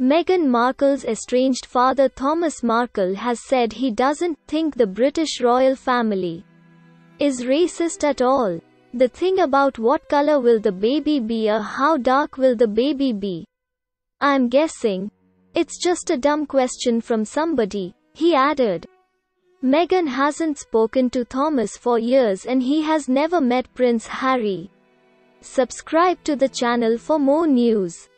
Meghan Markle's estranged father Thomas Markle has said he doesn't think the British royal family is racist at all. The thing about what color will the baby be or how dark will the baby be, I'm guessing it's just a dumb question from somebody, he added. Meghan hasn't spoken to Thomas for years and he has never met Prince Harry. Subscribe to the channel for more news.